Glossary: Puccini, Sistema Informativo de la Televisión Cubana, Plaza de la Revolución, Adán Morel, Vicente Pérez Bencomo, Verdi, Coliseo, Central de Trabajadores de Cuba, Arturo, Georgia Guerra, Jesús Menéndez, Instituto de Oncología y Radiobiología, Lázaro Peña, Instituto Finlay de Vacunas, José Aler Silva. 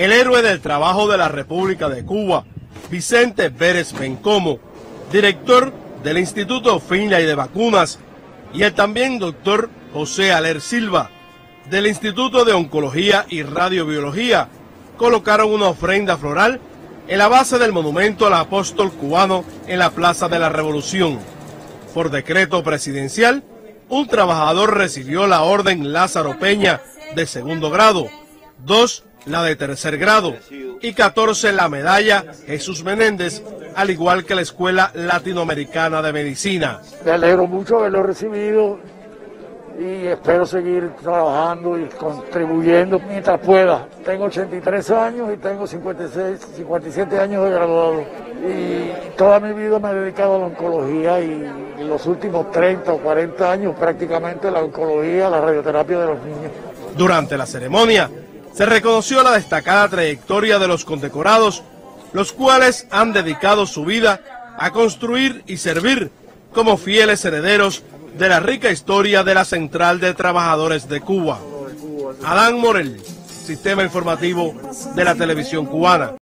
el héroe del trabajo de la República de Cuba, Vicente Pérez Bencomo, director del Instituto Finlay de Vacunas, y el también doctor José Aler Silva, del Instituto de Oncología y Radiobiología, colocaron una ofrenda floral en la base del monumento al apóstol cubano en la Plaza de la Revolución. Por decreto presidencial, un trabajador recibió la orden Lázaro Peña de segundo grado, 2 la de tercer grado y 14 la medalla Jesús Menéndez, al igual que la Escuela Latinoamericana de Medicina. Me alegro mucho de haberlo recibido y espero seguir trabajando y contribuyendo mientras pueda. Tengo 83 años y tengo 57 años de graduado. Y toda mi vida me he dedicado a la oncología y en los últimos 30 o 40 años prácticamente la oncología, la radioterapia de los niños. Durante la ceremonia se reconoció la destacada trayectoria de los condecorados, los cuales han dedicado su vida a construir y servir como fieles herederos de la rica historia de la Central de Trabajadores de Cuba. Adán Morel, Sistema Informativo de la Televisión Cubana.